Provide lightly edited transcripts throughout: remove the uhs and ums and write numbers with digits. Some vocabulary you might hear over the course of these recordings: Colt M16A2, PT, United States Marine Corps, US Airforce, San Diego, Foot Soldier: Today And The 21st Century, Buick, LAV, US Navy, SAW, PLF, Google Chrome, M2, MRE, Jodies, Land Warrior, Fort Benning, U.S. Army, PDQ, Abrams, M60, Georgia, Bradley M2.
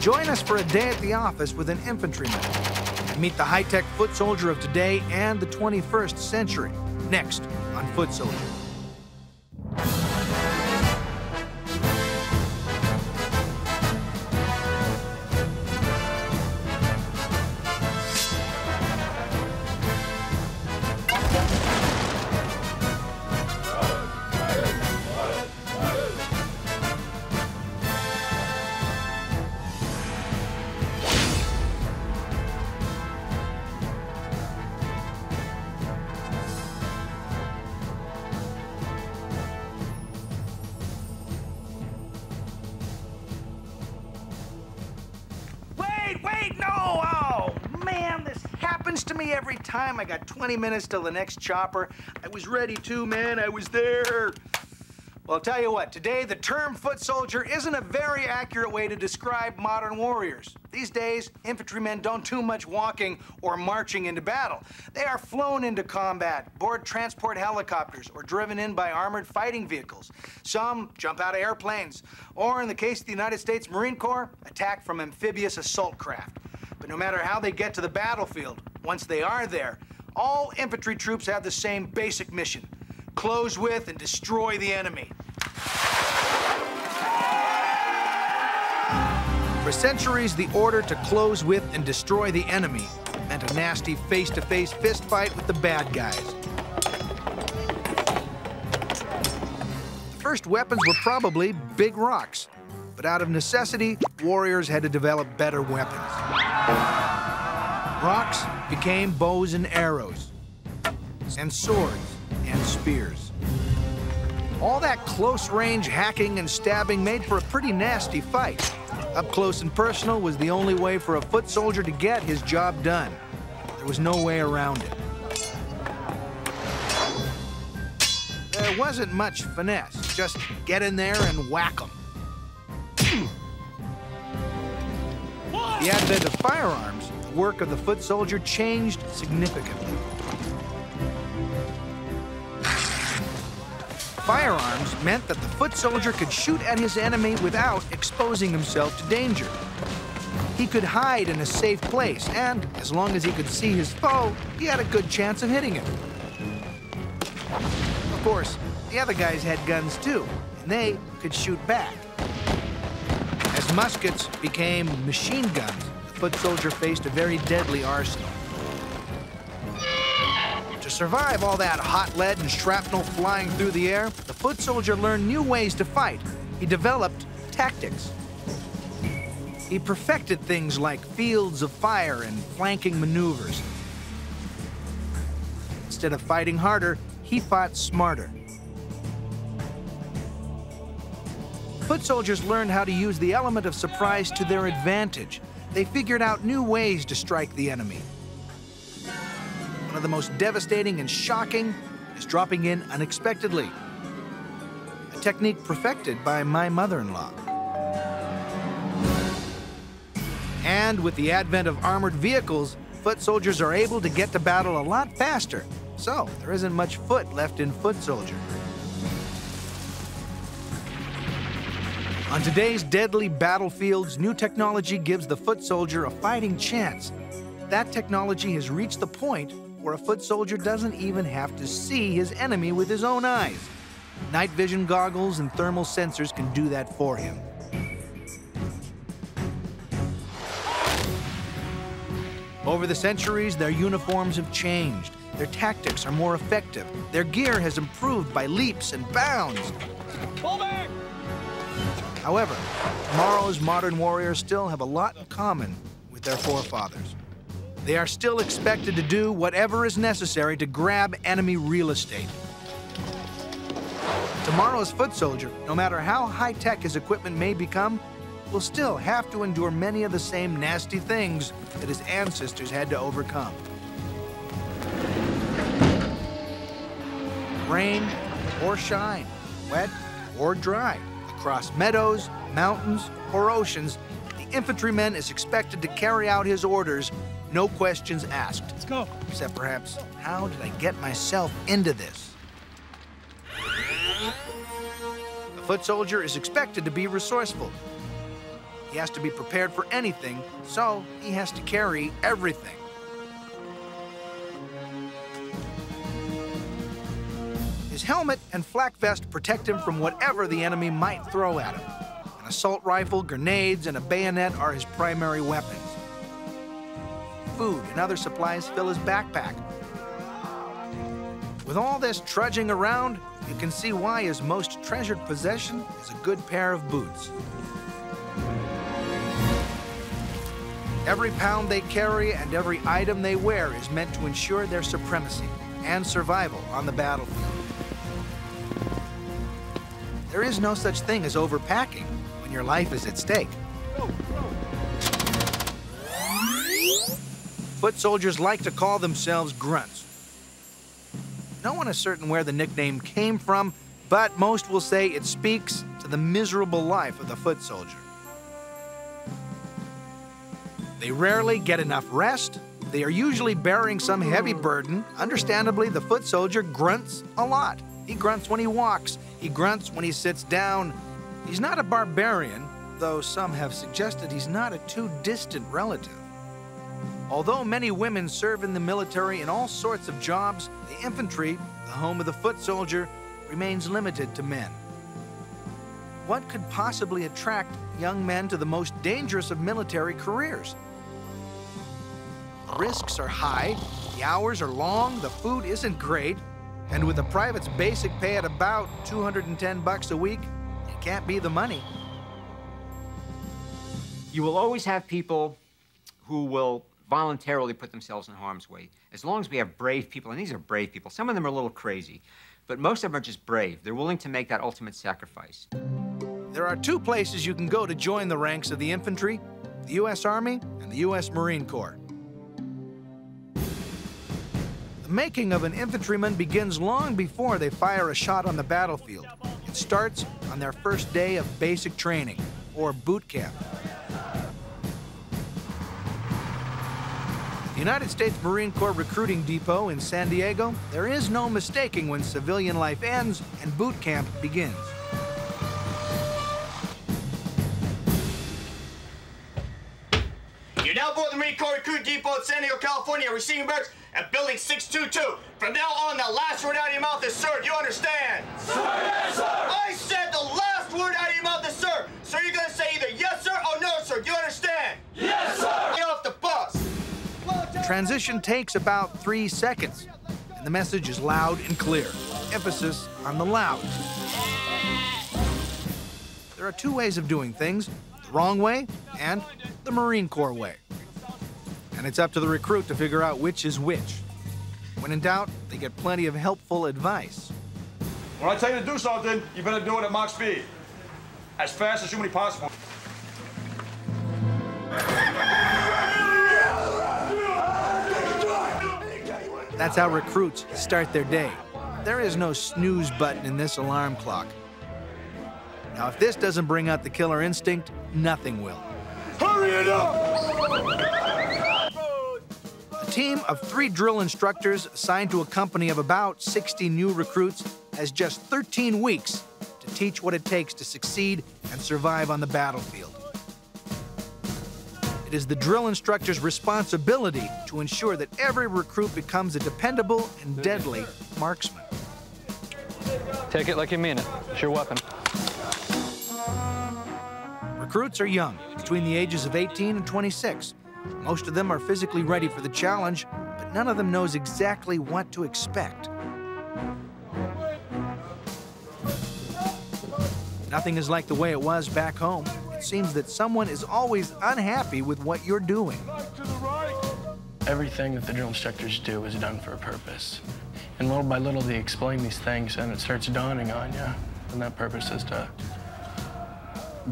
Join us for a day at the office with an infantryman. Meet the high-tech foot soldier of today and the 21st century, next on Foot Soldier. To me every time. I got 20 minutes till the next chopper. I was ready to, man. I was there. Well, I'll tell you what. Today, the term foot soldier isn't a very accurate way to describe modern warriors. These days, infantrymen don't do much walking or marching into battle. They are flown into combat, board transport helicopters, or driven in by armored fighting vehicles. Some jump out of airplanes, or in the case of the United States Marine Corps, attack from amphibious assault craft. But no matter how they get to the battlefield, once they are there, all infantry troops have the same basic mission: close with and destroy the enemy. For centuries, the order to close with and destroy the enemy meant a nasty face-to-face fist fight with the bad guys. The first weapons were probably big rocks, but out of necessity, warriors had to develop better weapons. Rocks became bows and arrows, and swords and spears. All that close-range hacking and stabbing made for a pretty nasty fight. Up close and personal was the only way for a foot soldier to get his job done. There was no way around it. There wasn't much finesse, just get in there and whack them. The advent of firearms, the work of the foot soldier changed significantly. Firearms meant that the foot soldier could shoot at his enemy without exposing himself to danger. He could hide in a safe place, and as long as he could see his foe, he had a good chance of hitting him. Of course, the other guys had guns too, and they could shoot back. As muskets became machine guns, the foot soldier faced a very deadly arsenal. To survive all that hot lead and shrapnel flying through the air, the foot soldier learned new ways to fight. He developed tactics. He perfected things like fields of fire and flanking maneuvers. Instead of fighting harder, he fought smarter. Foot soldiers learned how to use the element of surprise to their advantage. They figured out new ways to strike the enemy. One of the most devastating and shocking is dropping in unexpectedly, a technique perfected by my mother-in-law. And with the advent of armored vehicles, foot soldiers are able to get to battle a lot faster. So there isn't much foot left in foot soldier. On today's deadly battlefields, new technology gives the foot soldier a fighting chance. That technology has reached the point where a foot soldier doesn't even have to see his enemy with his own eyes. Night vision goggles and thermal sensors can do that for him. Over the centuries, their uniforms have changed. Their tactics are more effective. Their gear has improved by leaps and bounds. Pull back! However, tomorrow's modern warriors still have a lot in common with their forefathers. They are still expected to do whatever is necessary to grab enemy real estate. Tomorrow's foot soldier, no matter how high-tech his equipment may become, will still have to endure many of the same nasty things that his ancestors had to overcome. Rain or shine, wet or dry. Across meadows, mountains, or oceans, the infantryman is expected to carry out his orders, no questions asked. Let's go. Except perhaps, how did I get myself into this? The foot soldier is expected to be resourceful. He has to be prepared for anything, so he has to carry everything. His helmet and flak vest protect him from whatever the enemy might throw at him. An assault rifle, grenades, and a bayonet are his primary weapons. Food and other supplies fill his backpack. With all this trudging around, you can see why his most treasured possession is a good pair of boots. Every pound they carry and every item they wear is meant to ensure their supremacy and survival on the battlefield. There is no such thing as overpacking when your life is at stake. Foot soldiers like to call themselves grunts. No one is certain where the nickname came from, but most will say it speaks to the miserable life of the foot soldier. They rarely get enough rest. They are usually bearing some heavy burden. Understandably, the foot soldier grunts a lot. He grunts when he walks. He grunts when he sits down. He's not a barbarian, though some have suggested he's not a too distant relative. Although many women serve in the military in all sorts of jobs, the infantry, the home of the foot soldier, remains limited to men. What could possibly attract young men to the most dangerous of military careers? Risks are high, the hours are long, the food isn't great, and with a private's basic pay at about 210 bucks a week, it can't be the money. You will always have people who will voluntarily put themselves in harm's way. As long as we have brave people, and these are brave people, some of them are a little crazy, but most of them are just brave. They're willing to make that ultimate sacrifice. There are two places you can go to join the ranks of the infantry, the U.S. Army and the U.S. Marine Corps. The making of an infantryman begins long before they fire a shot on the battlefield. It starts on their first day of basic training, or boot camp. The United States Marine Corps Recruiting Depot in San Diego, there is no mistaking when civilian life ends and boot camp begins. You're now aboard the Marine Corps Recruiting Depot in San Diego, California, receiving birds at building 622. From now on, the last word out of your mouth is, sir, do you understand? Sir, yes, sir! I said the last word out of your mouth is, sir. So you're gonna say either yes, sir, or no, sir. Do you understand? Yes, sir! Get off the bus! The transition takes about 3 seconds, and the message is loud and clear. Emphasis on the loud. There are two ways of doing things, the wrong way and the Marine Corps way. And it's up to the recruit to figure out which is which. When in doubt, they get plenty of helpful advice. When I tell you to do something, you better do it at max speed. As fast as humanly possible. That's how recruits start their day. There is no snooze button in this alarm clock. Now, if this doesn't bring out the killer instinct, nothing will. Hurry it up! A team of 3 drill instructors assigned to a company of about 60 new recruits has just 13 weeks to teach what it takes to succeed and survive on the battlefield. It is the drill instructor's responsibility to ensure that every recruit becomes a dependable and deadly marksman. Take it like you mean it. It's your weapon. Recruits are young, between the ages of 18 and 26. Most of them are physically ready for the challenge, but none of them knows exactly what to expect. Nothing is like the way it was back home. It seems that someone is always unhappy with what you're doing. Everything that the drill instructors do is done for a purpose. And little by little, they explain these things, and it starts dawning on you. And that purpose is to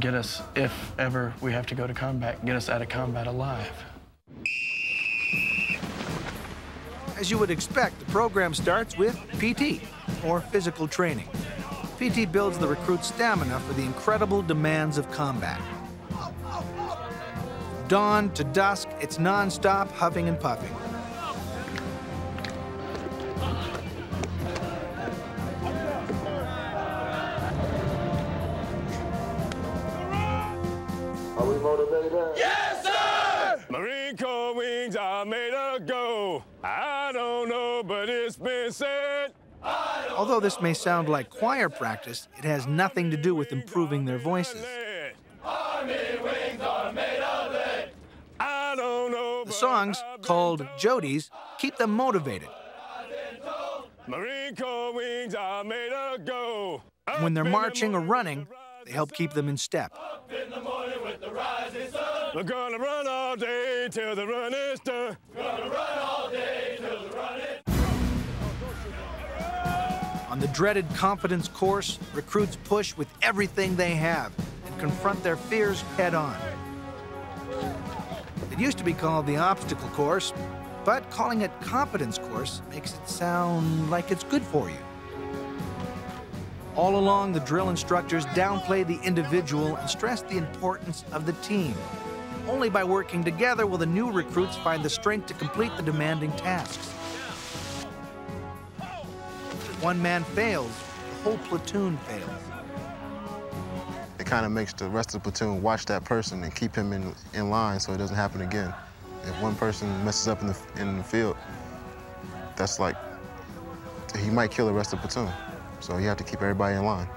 get us, if ever we have to go to combat, get us out of combat alive. As you would expect, the program starts with PT, or physical training. PT builds the recruit's stamina for the incredible demands of combat. From dawn to dusk, it's non-stop huffing and puffing. baby. Yes, sir! Marine Corps wings are made of gold. I don't know, but it's been said. Although this may sound like choir practice, it has nothing to do with improving their voices. Army wings are made of lead. I don't know. The songs, called Jodies, keep them motivated. Marine Corps wings are made of gold. When they're marching or running, they help keep them in step. Up in the morning with the rising sun. We're gonna run all day till the run is done. We're gonna run all day till the run is done. On the dreaded confidence course, recruits push with everything they have and confront their fears head on. It used to be called the obstacle course, but calling it competence course makes it sound like it's good for you. All along, the drill instructors downplay the individual and stress the importance of the team. Only by working together will the new recruits find the strength to complete the demanding tasks. If one man fails, the whole platoon fails. It kind of makes the rest of the platoon watch that person and keep him in line so it doesn't happen again. If one person messes up in the field, that's like, he might kill the rest of the platoon. So you have to keep everybody in line.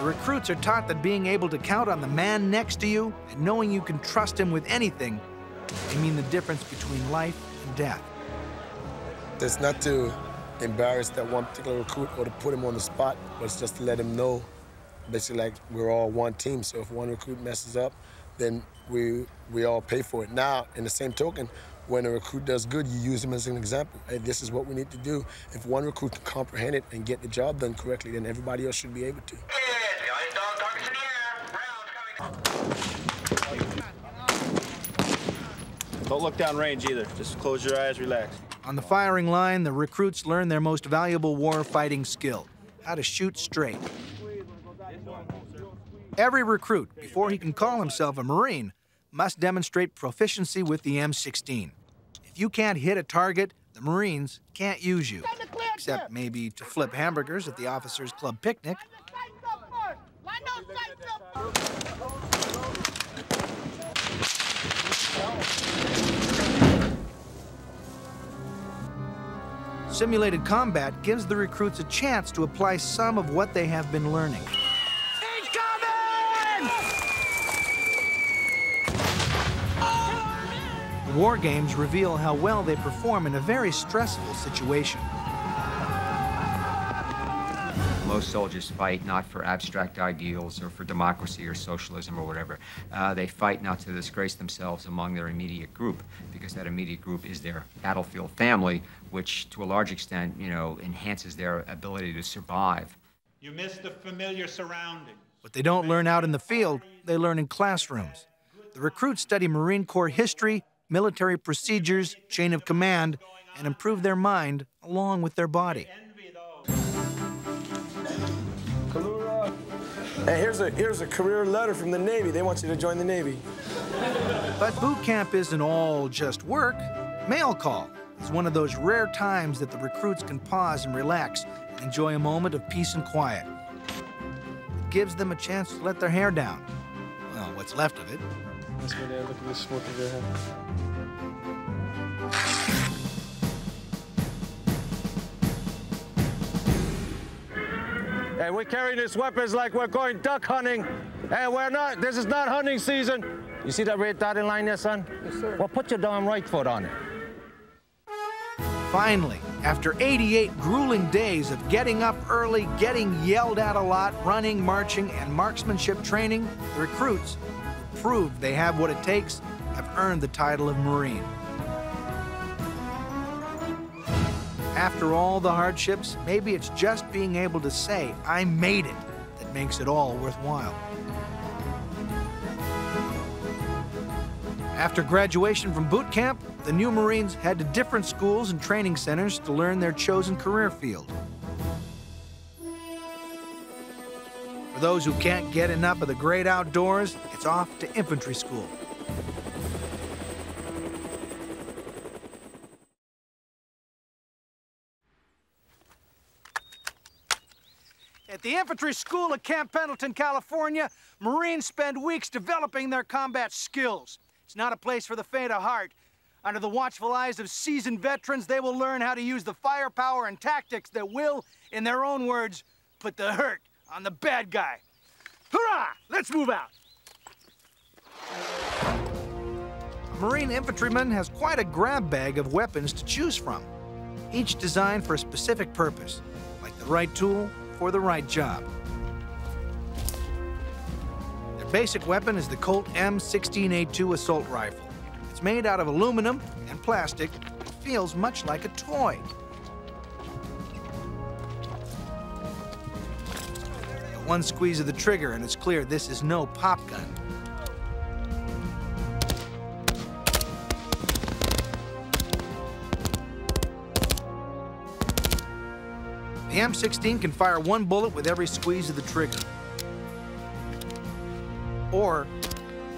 The recruits are taught that being able to count on the man next to you and knowing you can trust him with anything, they mean the difference between life and death. It's not to embarrass that one particular recruit or to put him on the spot, but it's just to let him know, basically like we're all one team, so if one recruit messes up, then we all pay for it. Now, in the same token, when a recruit does good, you use him as an example. Hey, this is what we need to do. If one recruit can comprehend it and get the job done correctly, then everybody else should be able to. Don't look down range either. Just close your eyes, relax. On the firing line, the recruits learn their most valuable war fighting skill, how to shoot straight. Every recruit, before he can call himself a Marine, must demonstrate proficiency with the M16. If you can't hit a target, the Marines can't use you, except maybe to flip hamburgers at the officers' club picnic. Simulated combat gives the recruits a chance to apply some of what they have been learning. War games reveal how well they perform in a very stressful situation. Most soldiers fight not for abstract ideals or for democracy or socialism or whatever. They fight not to disgrace themselves among their immediate group, because that immediate group is their battlefield family, which to a large extent, you know, enhances their ability to survive. You miss the familiar surroundings. What they don't learn out in the field, they learn in classrooms. The recruits study Marine Corps history, military procedures, chain of command, and improve their mind along with their body. Hey, here's a career letter from the Navy. They want you to join the Navy. But boot camp isn't all just work. Mail call is one of those rare times that the recruits can pause and relax and enjoy a moment of peace and quiet. It gives them a chance to let their hair down. Well, what's left of it. Look at the smoke in their head. And we're carrying these weapons like we're going duck hunting, and we're not. This is not hunting season. You see that red dotted line there, son? Yes, sir. Well, put your damn right foot on it. Finally, after 88 grueling days of getting up early, getting yelled at a lot, running, marching, and marksmanship training, the recruits prove they have what it takes, have earned the title of Marine. After all the hardships, maybe it's just being able to say, I made it, that makes it all worthwhile. After graduation from boot camp, the new Marines head to different schools and training centers to learn their chosen career field. For those who can't get enough of the great outdoors, it's off to infantry school. At the infantry school at Camp Pendleton, California, Marines spend weeks developing their combat skills. It's not a place for the faint of heart. Under the watchful eyes of seasoned veterans, they will learn how to use the firepower and tactics that will, in their own words, put the hurt on the bad guy. Hurrah! Let's move out. A Marine infantryman has quite a grab bag of weapons to choose from, each designed for a specific purpose, like the right tool for the right job. Their basic weapon is the Colt M16A2 assault rifle. It's made out of aluminum and plastic and feels much like a toy. One squeeze of the trigger and it's clear this is no pop gun. The M16 can fire one bullet with every squeeze of the trigger. Or,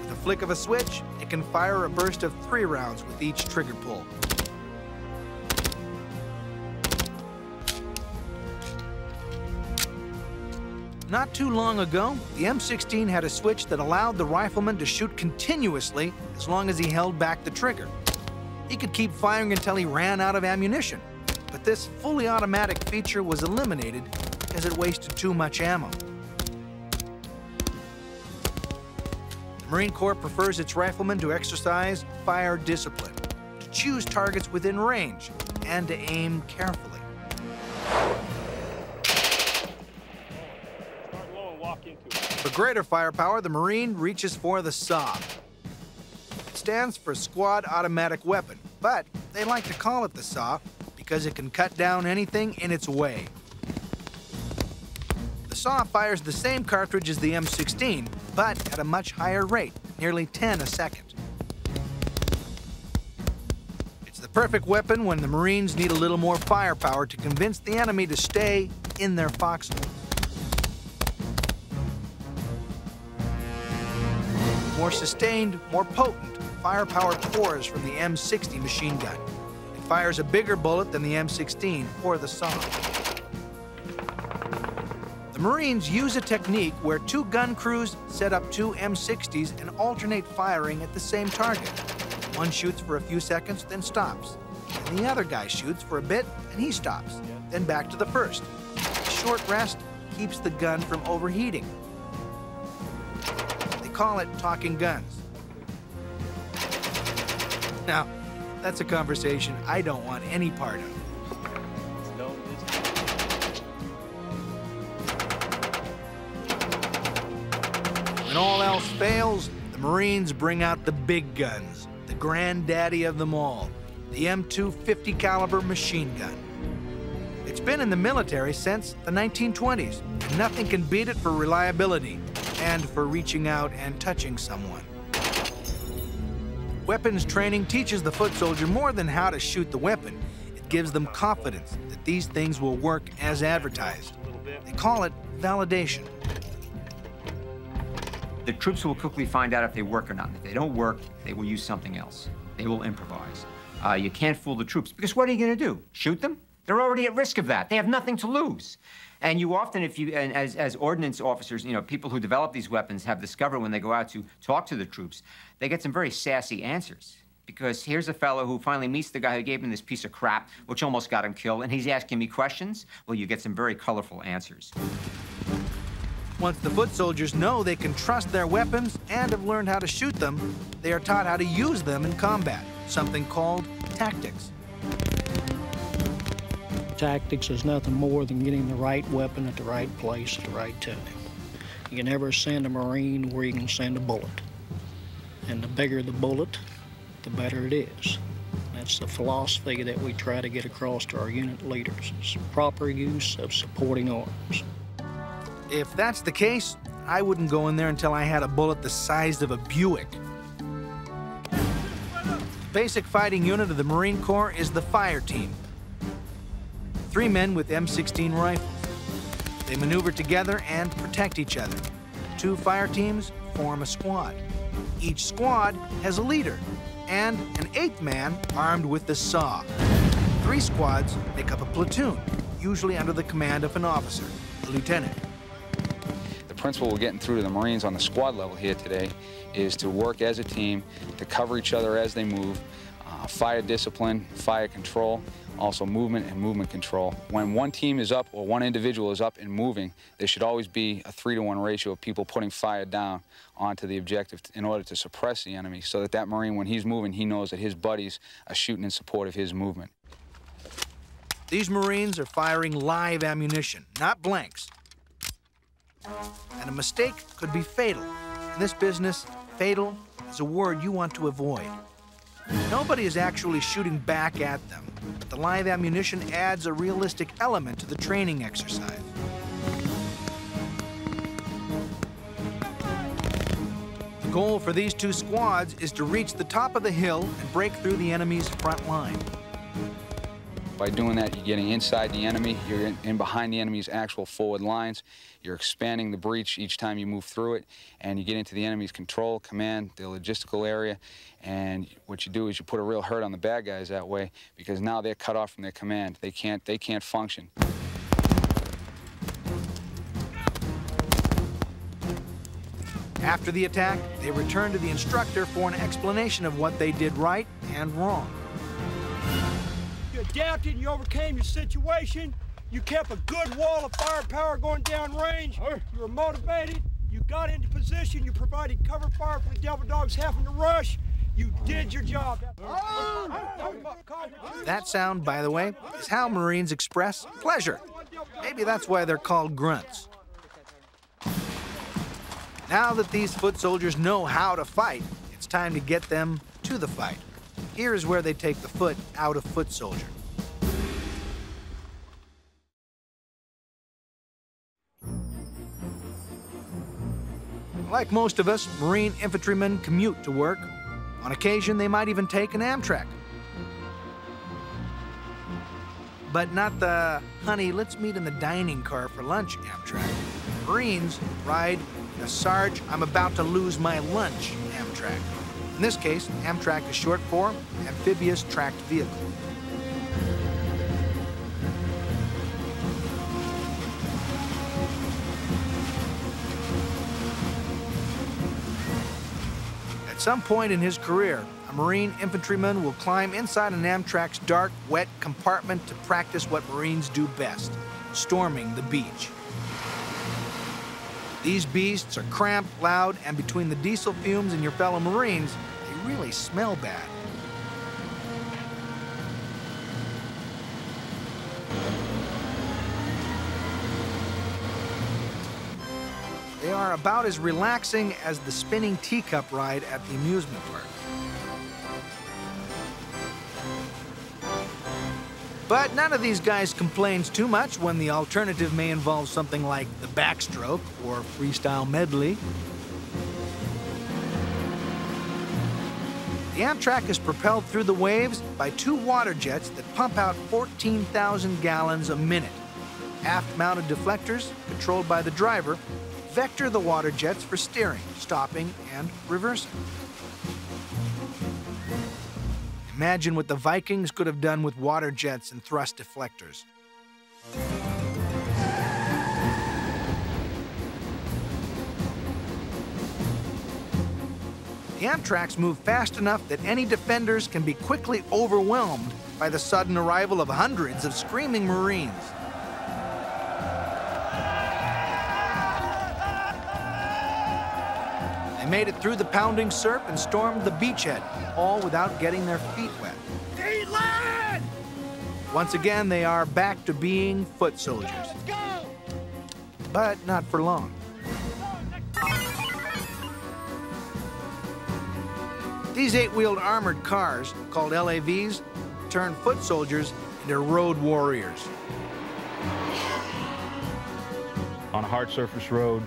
with a flick of a switch, it can fire a burst of 3 rounds with each trigger pull. Not too long ago, the M16 had a switch that allowed the rifleman to shoot continuously as long as he held back the trigger. He could keep firing until he ran out of ammunition, but this fully automatic feature was eliminated because it wasted too much ammo. The Marine Corps prefers its riflemen to exercise fire discipline, to choose targets within range, and to aim carefully. For greater firepower, the Marine reaches for the SAW. It stands for Squad Automatic Weapon, but they like to call it the SAW because it can cut down anything in its way. The SAW fires the same cartridge as the M16, but at a much higher rate, nearly 10 a second. It's the perfect weapon when the Marines need a little more firepower to convince the enemy to stay in their foxhole. More sustained, more potent, firepower pours from the M60 machine gun. It fires a bigger bullet than the M16 or the SAW. The Marines use a technique where 2 gun crews set up 2 M60s and alternate firing at the same target. One shoots for a few seconds, then stops. And the other guy shoots for a bit, and he stops. Then back to the first. A short rest keeps the gun from overheating. Call it talking guns. Now, that's a conversation I don't want any part of. When all else fails, the Marines bring out the big guns, the granddaddy of them all, the M2 .50 caliber machine gun. It's been in the military since the 1920s, and nothing can beat it for reliability and for reaching out and touching someone. Weapons training teaches the foot soldier more than how to shoot the weapon. It gives them confidence that these things will work as advertised. They call it validation. The troops will quickly find out if they work or not. If they don't work, they will use something else. They will improvise. You can't fool the troops, because what are you going to do? Shoot them? They're already at risk of that. They have nothing to lose. And you often, as ordnance officers, people who develop these weapons have discovered when they go out to talk to the troops, they get some very sassy answers. Because here's a fellow who finally meets the guy who gave him this piece of crap, which almost got him killed, and he's asking me questions. Well, you get some very colorful answers. Once the foot soldiers know they can trust their weapons and have learned how to shoot them, they are taught how to use them in combat, something called tactics. Tactics is nothing more than getting the right weapon at the right place at the right time. You can never send a Marine where you can send a bullet. And the bigger the bullet, the better it is. That's the philosophy that we try to get across to our unit leaders. It's proper use of supporting arms. If that's the case, I wouldn't go in there until I had a bullet the size of a Buick. The basic fighting unit of the Marine Corps is the fire team. 3 men with M16 rifles. They maneuver together and protect each other. 2 fire teams form a squad. Each squad has a leader and an 8th man armed with the SAW. 3 squads make up a platoon, usually under the command of an officer, a lieutenant. principle we're getting through to the Marines on the squad level here today is to work as a team, to cover each other as they move, fire discipline, fire control, also movement and movement control. When one team is up or one individual is up and moving, there should always be a 3-to-1 ratio of people putting fire down onto the objective in order to suppress the enemy so that that Marine, when he's moving, he knows that his buddies are shooting in support of his movement. These Marines are firing live ammunition, not blanks. And a mistake could be fatal. In this business, fatal is a word you want to avoid. Nobody is actually shooting back at them, but the live ammunition adds a realistic element to the training exercise. The goal for these two squads is to reach the top of the hill and break through the enemy's front line. By doing that, you're getting inside the enemy, you're in behind the enemy's actual forward lines, you're expanding the breach each time you move through it, and you get into the enemy's control, command, the logistical area, and what you do is you put a real hurt on the bad guys that way, because now they're cut off from their command. They can't function. After the attack, they return to the instructor for an explanation of what they did right and wrong. Adapted, you overcame your situation, you kept a good wall of firepower going down range, you were motivated, you got into position, you provided cover fire for the devil dogs having to rush, you did your job. That sound, by the way, is how Marines express pleasure. Maybe that's why they're called grunts. Now that these foot soldiers know how to fight, it's time to get them to the fight. Here is where they take the foot out of Foot Soldier. Like most of us, Marine infantrymen commute to work. On occasion, they might even take an AmTrac. But not the, honey, let's meet in the dining car for lunch AmTrac. Marines ride the Sarge, I'm about to lose my lunch AmTrac. In this case, AmTrac is short for Amphibious Tracked Vehicle. At some point in his career, a Marine infantryman will climb inside an AmTrac's dark, wet compartment to practice what Marines do best, storming the beach. These beasts are cramped, loud, and between the diesel fumes and your fellow Marines, they really smell bad. They are about as relaxing as the spinning teacup ride at the amusement park. But none of these guys complains too much when the alternative may involve something like the backstroke or freestyle medley. The AmTrac is propelled through the waves by two water jets that pump out 14,000 gallons a minute. Aft-mounted deflectors, controlled by the driver, vector the water jets for steering, stopping, and reversing. Imagine what the Vikings could have done with water jets and thrust deflectors. The AmTracs move fast enough that any defenders can be quickly overwhelmed by the sudden arrival of hundreds of screaming Marines. They made it through the pounding surf and stormed the beachhead, all without getting their feet wet. Land! Once again, they are back to being foot soldiers. Let's go. But not for long. These 8-wheeled armored cars, called LAVs, turn foot soldiers into road warriors. On a hard surface road,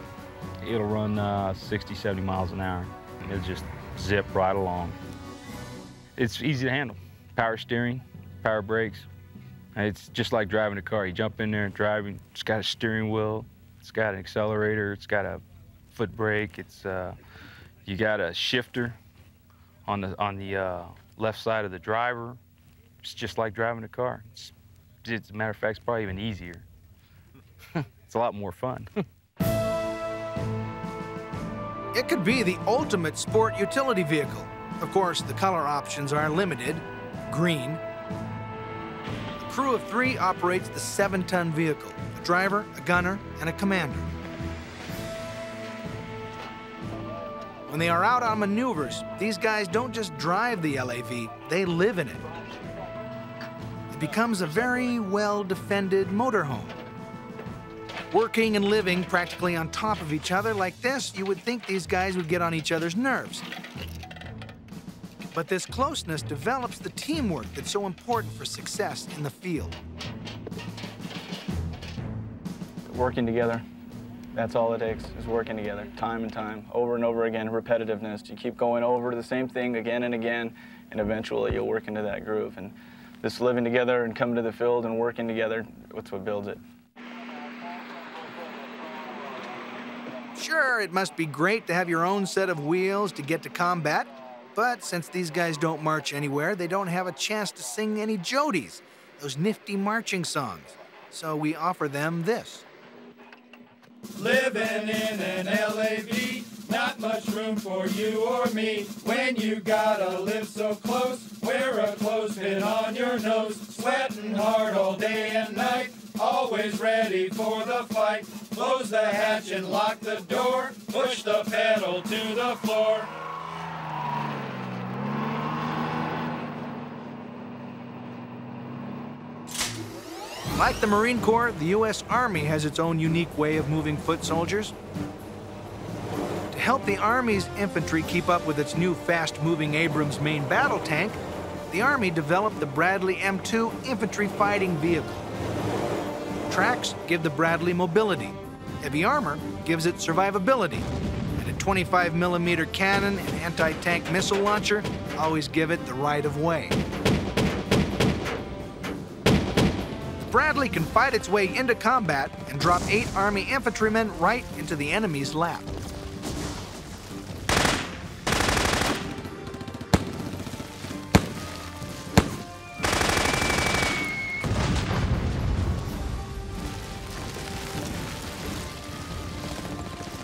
it'll run 60, 70 miles an hour. It'll just zip right along. It's easy to handle. Power steering, power brakes. It's just like driving a car. You jump in there and driving. It's got a steering wheel. It's got an accelerator. It's got a foot brake. It's you got a shifter on the left side of the driver. It's just like driving a car. It's a matter of fact, it's probably even easier. It's a lot more fun. It could be the ultimate sport utility vehicle. Of course, the color options are limited. Green. A crew of 3 operates the 7-ton vehicle, a driver, a gunner, and a commander. When they are out on maneuvers, these guys don't just drive the LAV, they live in it. It becomes a very well-defended motorhome. Working and living practically on top of each other like this, you would think these guys would get on each other's nerves. But this closeness develops the teamwork that's so important for success in the field. Working together. That's all it takes, is working together, time and time, over and over again, repetitiveness. You keep going over the same thing again and again, and eventually you'll work into that groove. And this living together and coming to the field and working together, that's what builds it. Sure, it must be great to have your own set of wheels to get to combat, but since these guys don't march anywhere, they don't have a chance to sing any jodies, those nifty marching songs. So we offer them this. Living in an LAV, not much room for you or me. When you gotta live so close, wear a clothespin on your nose. Sweating hard all day and night, always ready for the fight. Close the hatch and lock the door, push the pedal to the floor. Like the Marine Corps, the U.S. Army has its own unique way of moving foot soldiers. To help the Army's infantry keep up with its new fast-moving Abrams main battle tank, the Army developed the Bradley M2 infantry fighting vehicle. Tracks give the Bradley mobility. Heavy armor gives it survivability. And a 25-millimeter cannon and anti-tank missile launcher always give it the right of way. Bradley can fight its way into combat and drop 8 Army infantrymen right into the enemy's lap.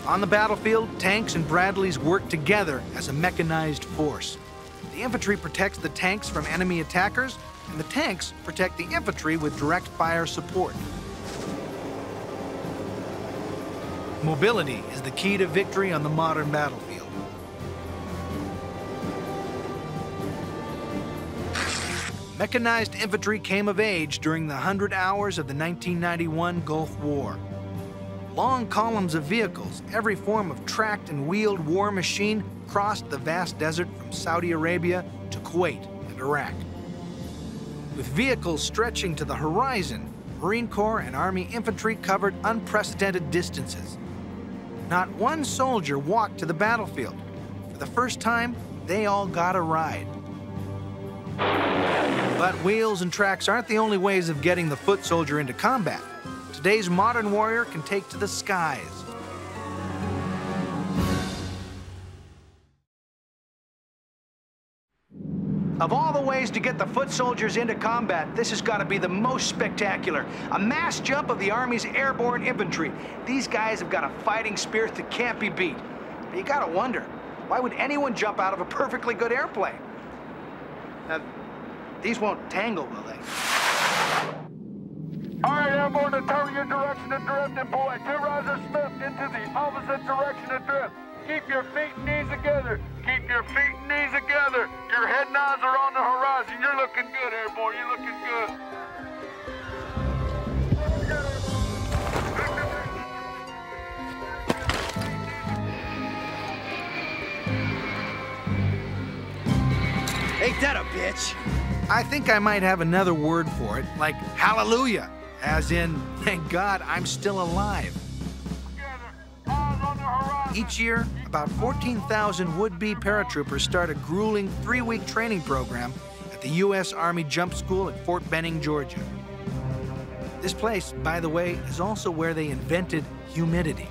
On the battlefield, tanks and Bradleys work together as a mechanized force. The infantry protects the tanks from enemy attackers, and the tanks protect the infantry with direct fire support. Mobility is the key to victory on the modern battlefield. Mechanized infantry came of age during the 100 hours of the 1991 Gulf War. Long columns of vehicles, every form of tracked and wheeled war machine, crossed the vast desert from Saudi Arabia to Kuwait and Iraq. With vehicles stretching to the horizon, Marine Corps and Army infantry covered unprecedented distances. Not one soldier walked to the battlefield. For the first time, they all got a ride. But wheels and tracks aren't the only ways of getting the foot soldier into combat. Today's modern warrior can take to the skies. Of all the ways to get the foot soldiers into combat, this has got to be the most spectacular. A mass jump of the Army's airborne infantry. These guys have got a fighting spirit that can't be beat. But you got to wonder, why would anyone jump out of a perfectly good airplane? Now, these won't tangle, will they? All right, airborne, to turn your direction of drift, and boy, two riser Smith into the opposite direction of drift. Keep your feet and knees together. Keep your feet and knees together. Your head nods are on the horizon. You're looking good, airborne. You're looking good. Ain't that a bitch? I think I might have another word for it, like hallelujah, as in, thank God I'm still alive. Each year, about 14,000 would-be paratroopers start a grueling 3-week training program at the U.S. Army Jump School at Fort Benning, Georgia. This place, by the way, is also where they invented humidity.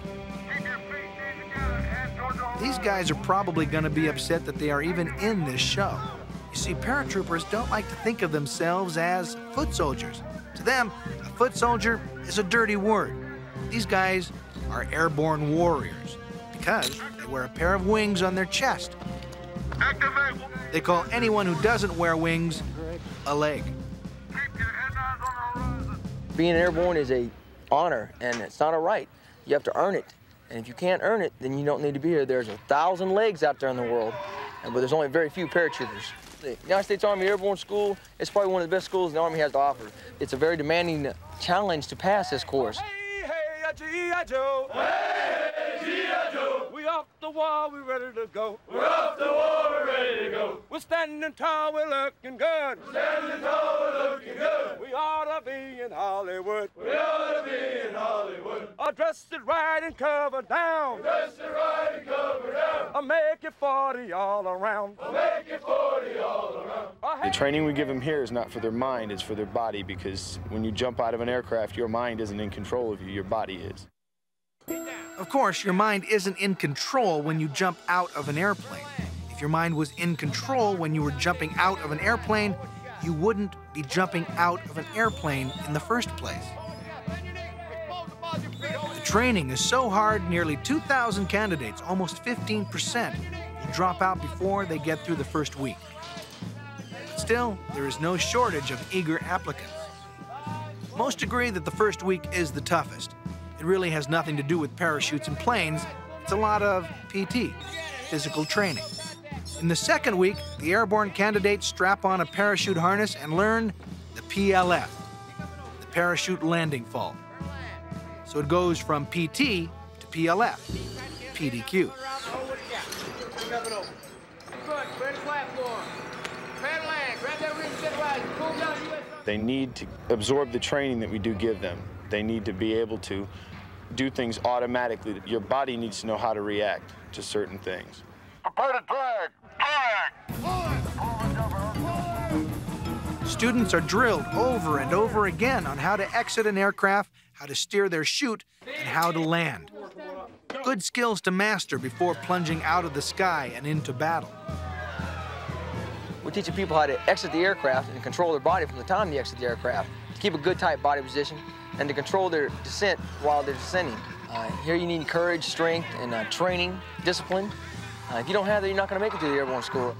These guys are probably going to be upset that they are even in this show. You see, paratroopers don't like to think of themselves as foot soldiers. To them, a foot soldier is a dirty word. These guys are airborne warriors. because they wear a pair of wings on their chest. Activate. They call anyone who doesn't wear wings a leg. Keep your head eyes on the horizon. Being airborne is an honor, and it's not a right. You have to earn it. And if you can't earn it, then you don't need to be here. There's 1,000 legs out there in the world, but there's only very few parachuters. The United States Army Airborne School is probably one of the best schools the Army has to offer. It's a very demanding challenge to pass this course. Hey, hey, G.I. Joe. Hey, hey, G.I. Joe. We off the wall, we ready to go. We're off the wall, we're ready to go. We're standing tall, we're looking good. We're standing tall, we're looking good. We ought to be in Hollywood. We ought to be in Hollywood. I'll dress it right and cover down. Dress it right and cover down. I'll make it 40 all around. I'll make it 40 all around. The training we give them here is not for their mind, it's for their body, because when you jump out of an aircraft, your mind isn't in control of you, your body is. Of course, your mind isn't in control when you jump out of an airplane. If your mind was in control when you were jumping out of an airplane, you wouldn't be jumping out of an airplane in the first place. The training is so hard, nearly 2,000 candidates, almost 15%, will drop out before they get through the first week. But still, there is no shortage of eager applicants. Most agree that the first week is the toughest. It really has nothing to do with parachutes and planes. It's a lot of PT, physical training. In the second week, the airborne candidates strap on a parachute harness and learn the PLF, the parachute landing fall. So it goes from PT to PLF, PDQ. They need to absorb the training that we do give them. They need to be able to do things automatically. Your body needs to know how to react to certain things. Prepare to drag! Drag! Students are drilled over and over again on how to exit an aircraft, how to steer their chute, and how to land. Good skills to master before plunging out of the sky and into battle. We're teaching people how to exit the aircraft and control their body from the time they exit the aircraft, to keep a good tight body position, and to control their descent while they're descending. Here you need courage, strength, and training, discipline. If you don't have that, you're not going to make it to the airborne school.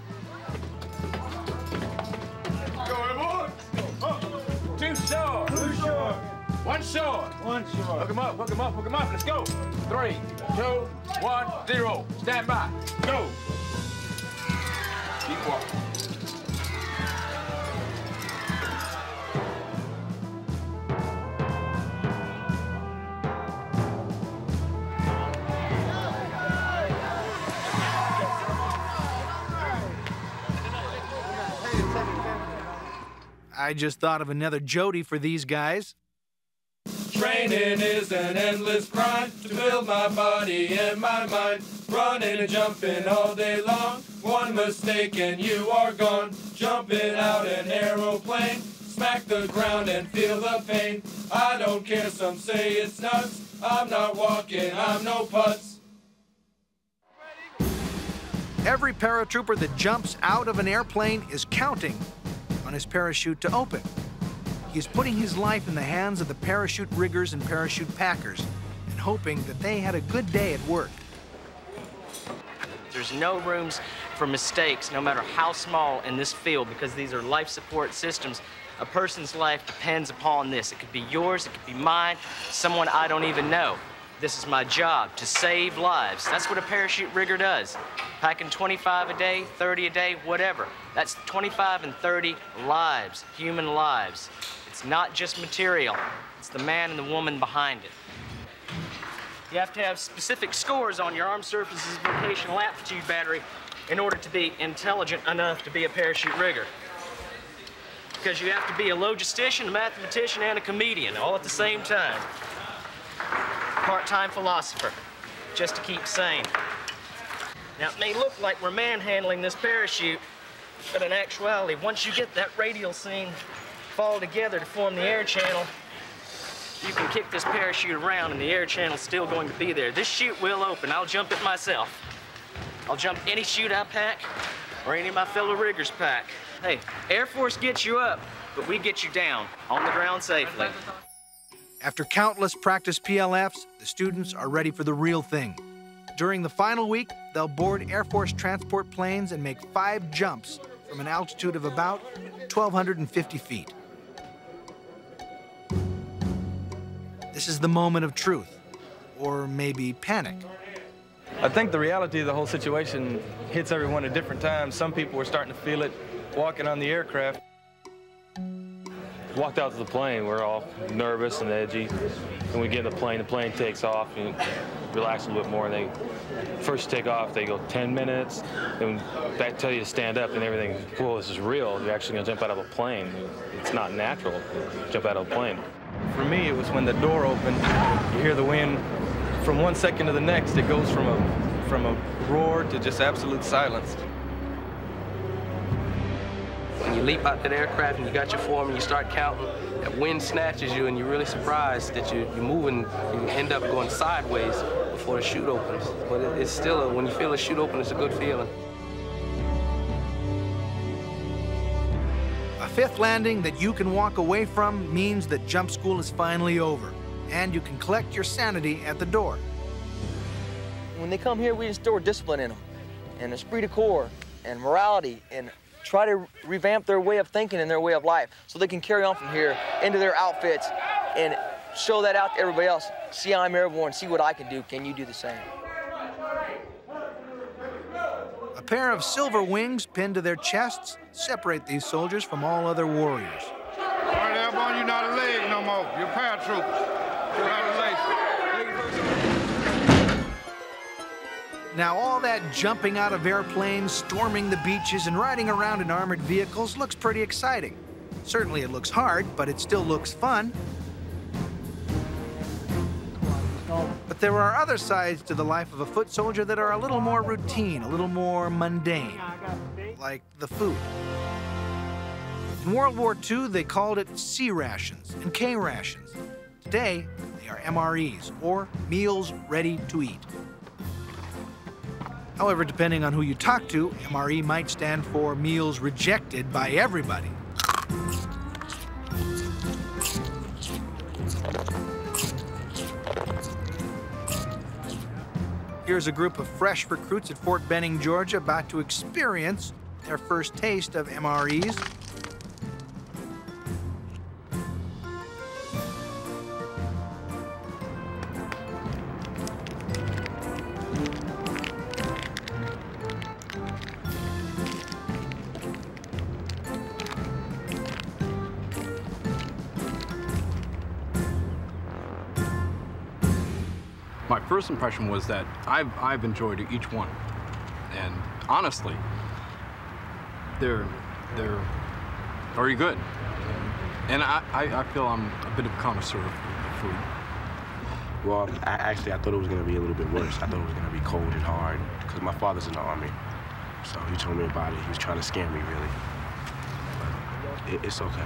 Go airborne! Two short! Two short! One short! One short! Hook 'em up, hook 'em up, hook 'em up. Let's go! 3, 2, 1, 0. Stand by. Go! Keep walking. I just thought of another Jody for these guys. Training is an endless grind to build my body and my mind. Running and jumping all day long. One mistake and you are gone. Jumping out an aeroplane. Smack the ground and feel the pain. I don't care, some say it's nuts. I'm not walking, I'm no putz. Every paratrooper that jumps out of an airplane is counting on his parachute to open. He is putting his life in the hands of the parachute riggers and parachute packers and hoping that they had a good day at work. There's no rooms for mistakes, no matter how small, in this field, because these are life support systems. A person's life depends upon this. It could be yours, it could be mine, someone I don't even know. This is my job, to save lives. That's what a parachute rigger does. Packing 25 a day, 30 a day, whatever. That's 25 and 30 lives, human lives. It's not just material. It's the man and the woman behind it. You have to have specific scores on your armed services vocational aptitude battery in order to be intelligent enough to be a parachute rigger. Because you have to be a logistician, a mathematician, and a comedian all at the same time. Part-time philosopher, just to keep sane. Now, it may look like we're manhandling this parachute, but in actuality, once you get that radial seam fall together to form the air channel, you can kick this parachute around and the air channel's still going to be there. This chute will open. I'll jump it myself. I'll jump any chute I pack or any of my fellow riggers pack. Hey, Air Force gets you up, but we get you down on the ground safely. After countless practice PLFs, the students are ready for the real thing, During the final week, they'll board Air Force transport planes and make 5 jumps from an altitude of about 1,250 feet. This is the moment of truth, or maybe panic. I think the reality of the whole situation hits everyone at different times. Some people were starting to feel it walking on the aircraft. Walked out to the plane, we're all nervous and edgy. When we get in the plane takes off, and relax a little bit more. They first take off, they go 10 minutes, and that tell you to stand up and everything. Cool, this is real. You're actually gonna jump out of a plane. It's not natural to jump out of a plane. For me, it was when the door opened, you hear the wind. From one second to the next, it goes from a roar to just absolute silence. When you leap out that aircraft and you got your form and you start counting, that wind snatches you and you're really surprised that you're moving. You end up going sideways before the chute opens. But it's still, when you feel the chute open, it's a good feeling. A 5th landing that you can walk away from means that jump school is finally over, and you can collect your sanity at the door. When they come here, we instill discipline in them, and esprit de corps, and morality, and try to revamp their way of thinking and their way of life so they can carry on from here into their outfits and show that out to everybody else. See, I'm airborne, see what I can do. Can you do the same? A pair of silver wings pinned to their chests separate these soldiers from all other warriors. All right, airborne, you're not a leg no more. You're paratroopers. Now, all that jumping out of airplanes, storming the beaches, and riding around in armored vehicles looks pretty exciting. Certainly it looks hard, but it still looks fun. But there are other sides to the life of a foot soldier that are a little more routine, a little more mundane, like the food. In World War II, they called it C rations and K rations. Today, they are MREs, or meals ready to eat. However, depending on who you talk to, MRE might stand for meals rejected by everybody. Here's a group of fresh recruits at Fort Benning, Georgia, about to experience their first taste of MREs. My first impression was that I've enjoyed each one, and honestly, they're very good, and I feel I'm a bit of a connoisseur of food. Well, I thought it was going to be a little bit worse. I thought it was going to be cold and hard because my father's in the Army, so he told me about it. He was trying to scare me, really. But it's okay.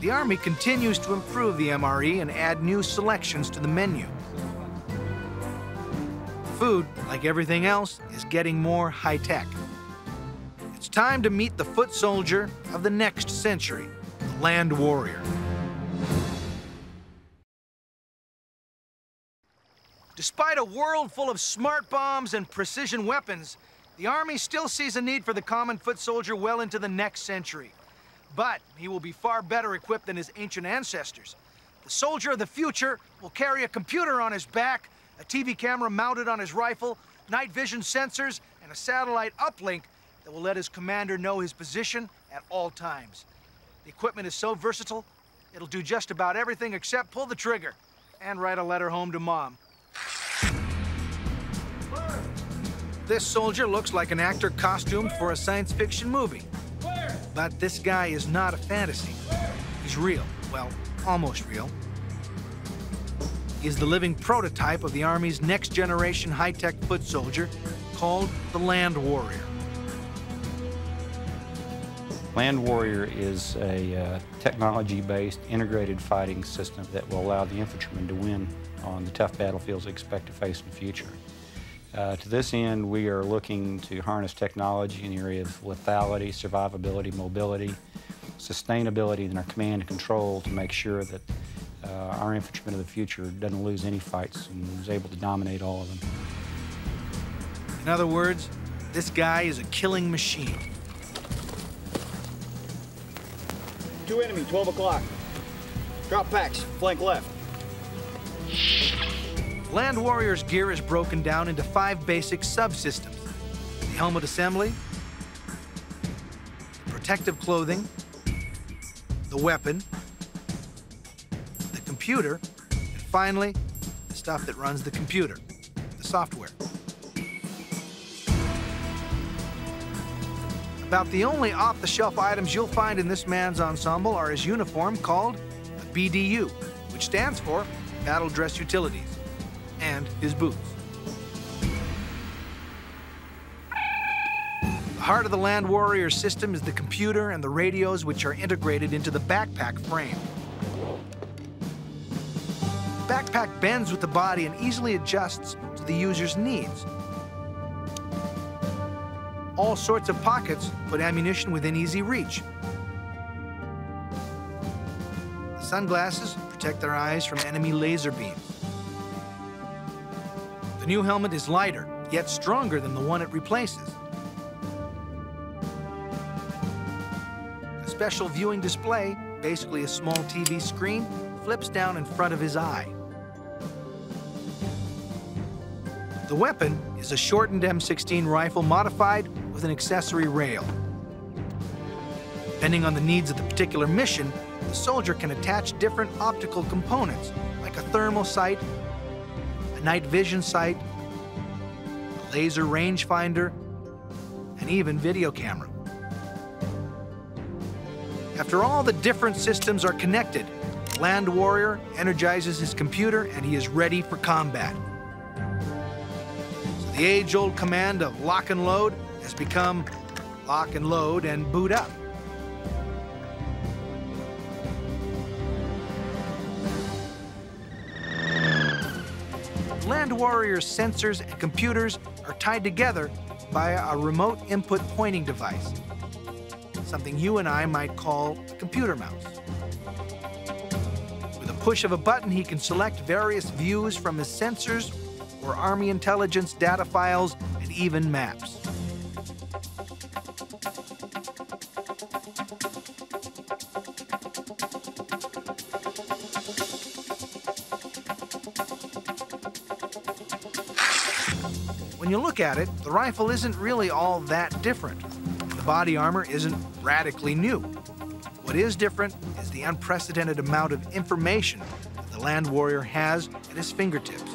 The Army continues to improve the MRE and add new selections to the menu. Food, like everything else, is getting more high-tech. It's time to meet the foot soldier of the next century, the Land Warrior. Despite a world full of smart bombs and precision weapons, the Army still sees a need for the common foot soldier well into the next century. But he will be far better equipped than his ancient ancestors. The soldier of the future will carry a computer on his back, a TV camera mounted on his rifle, night vision sensors, and a satellite uplink that will let his commander know his position at all times. The equipment is so versatile, it'll do just about everything except pull the trigger and write a letter home to Mom. This soldier looks like an actor costumed for a science fiction movie. But this guy is not a fantasy. He's real. Well, almost real. He's the living prototype of the Army's next-generation high-tech foot soldier called the Land Warrior. Land Warrior is a technology-based, integrated fighting system that will allow the infantryman to win on the tough battlefields they expect to face in the future. To this end, we are looking to harness technology in the area of lethality, survivability, mobility, sustainability, and our command and control to make sure that our infantryman of the future doesn't lose any fights and was able to dominate all of them. In other words, this guy is a killing machine. 2 enemy, 12 o'clock. Drop packs, flank left. Land Warrior's gear is broken down into 5 basic subsystems. The helmet assembly, the protective clothing, the weapon, the computer, and finally, the stuff that runs the computer, the software. About the only off-the-shelf items you'll find in this man's ensemble are his uniform, called the BDU, which stands for Battle Dress Utilities, and his boots. The heart of the Land Warrior system is the computer and the radios, which are integrated into the backpack frame. The backpack bends with the body and easily adjusts to the user's needs. All sorts of pockets put ammunition within easy reach. The sunglasses protect their eyes from enemy laser beams. The new helmet is lighter, yet stronger than the one it replaces. Special viewing display, basically a small TV screen, flips down in front of his eye. The weapon is a shortened M16 rifle modified with an accessory rail. Depending on the needs of the particular mission, the soldier can attach different optical components, like a thermal sight, a night vision sight, a laser rangefinder, and even video camera. After all the different systems are connected, Land Warrior energizes his computer and he is ready for combat. So the age-old command of lock and load has become lock and load and boot up. Land Warrior's sensors and computers are tied together via a remote input pointing device, something you and I might call a computer mouse. With a push of a button, he can select various views from his sensors or Army intelligence data files and even maps. When you look at it, the rifle isn't really all that different. The body armor isn't radically new. What is different is the unprecedented amount of information that the Land Warrior has at his fingertips.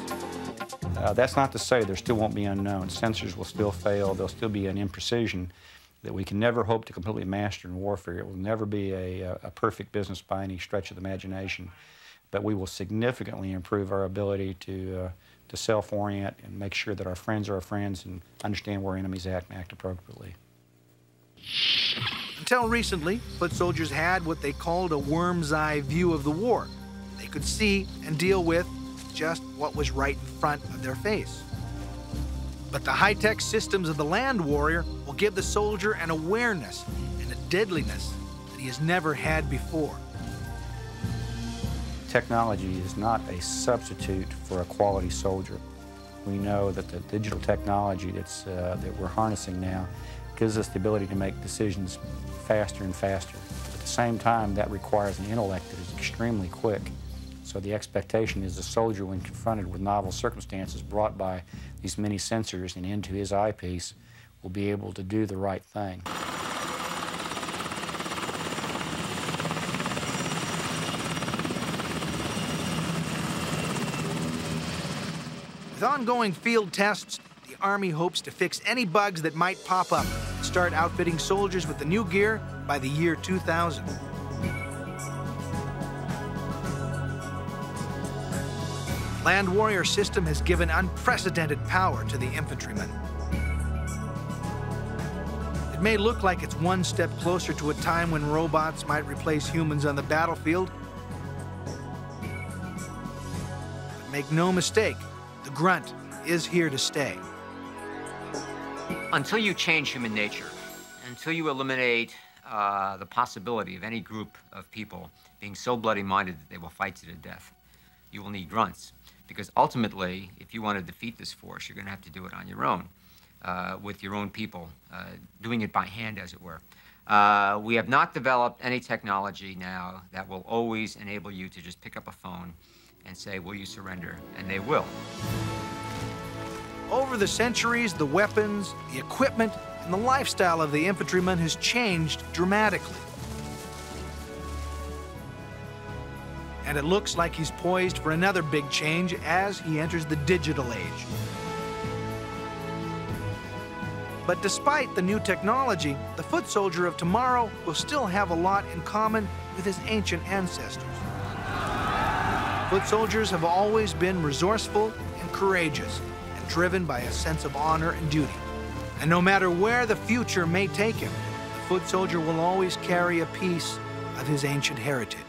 That's not to say there still won't be unknowns. Sensors will still fail. There'll still be an imprecision that we can never hope to completely master in warfare. It will never be a perfect business by any stretch of the imagination, but we will significantly improve our ability to self-orient and make sure that our friends are our friends and understand where enemies act and act appropriately. Until recently, foot soldiers had what they called a worm's eye view of the war. They could see and deal with just what was right in front of their face. But the high-tech systems of the Land Warrior will give the soldier an awareness and a deadliness that he has never had before. Technology is not a substitute for a quality soldier. We know that the digital technology that we're harnessing now gives us the ability to make decisions faster and faster. At the same time, that requires an intellect that is extremely quick. So the expectation is the soldier, when confronted with novel circumstances brought by these many sensors and into his eyepiece, will be able to do the right thing. With ongoing field tests, the Army hopes to fix any bugs that might pop up and start outfitting soldiers with the new gear by the year 2000. The Land Warrior system has given unprecedented power to the infantryman. It may look like it's one step closer to a time when robots might replace humans on the battlefield. But make no mistake, the grunt is here to stay. Until you change human nature, until you eliminate the possibility of any group of people being so bloody-minded that they will fight to the death, you will need grunts. Because ultimately, if you want to defeat this force, you're going to have to do it on your own, with your own people, doing it by hand, as it were. We have not developed any technology now that will always enable you to just pick up a phone and say, will you surrender? And they will. Over the centuries, the weapons, the equipment, and the lifestyle of the infantryman has changed dramatically. And it looks like he's poised for another big change as he enters the digital age. But despite the new technology, the foot soldier of tomorrow will still have a lot in common with his ancient ancestors. Foot soldiers have always been resourceful and courageous, and driven by a sense of honor and duty. And no matter where the future may take him, the foot soldier will always carry a piece of his ancient heritage.